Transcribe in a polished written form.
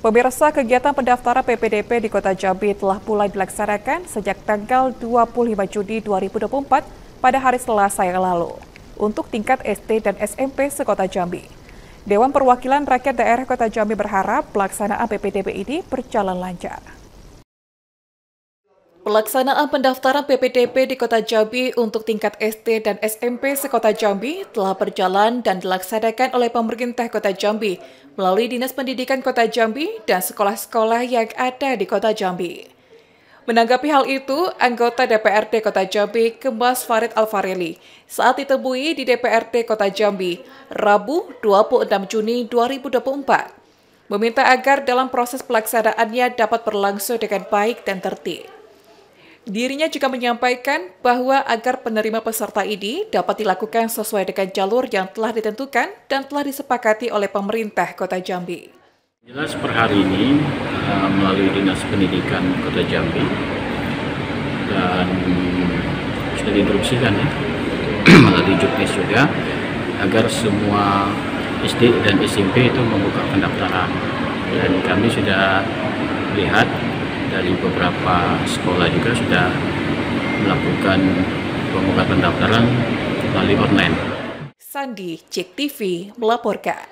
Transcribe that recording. Pemirsa, kegiatan pendaftaran PPDB di Kota Jambi telah mulai dilaksanakan sejak tanggal 25 Juni 2024 pada hari Selasa yang lalu untuk tingkat SD dan SMP se-Kota Jambi. Dewan Perwakilan Rakyat Daerah Kota Jambi berharap pelaksanaan PPDB ini berjalan lancar. Pelaksanaan pendaftaran PPDB di Kota Jambi untuk tingkat SD dan SMP se-Kota Jambi telah berjalan dan dilaksanakan oleh pemerintah Kota Jambi melalui Dinas Pendidikan Kota Jambi dan sekolah-sekolah yang ada di Kota Jambi. Menanggapi hal itu, anggota DPRD Kota Jambi, Kemas Farid Alfareli, saat ditemui di DPRD Kota Jambi, Rabu 26 Juni 2024, meminta agar dalam proses pelaksanaannya dapat berlangsung dengan baik dan tertib. Dirinya juga menyampaikan bahwa agar penerima peserta ini dapat dilakukan sesuai dengan jalur yang telah ditentukan dan telah disepakati oleh pemerintah Kota Jambi. Jelas per hari ini melalui Dinas Pendidikan Kota Jambi dan sudah diinstruksikan ya melalui Juknis juga agar semua SD dan SMP itu membuka pendaftaran, dan kami sudah lihat dari beberapa sekolah juga sudah melakukan pembukaan pendaftaran melalui online. Sandi, JEK TV melaporkan.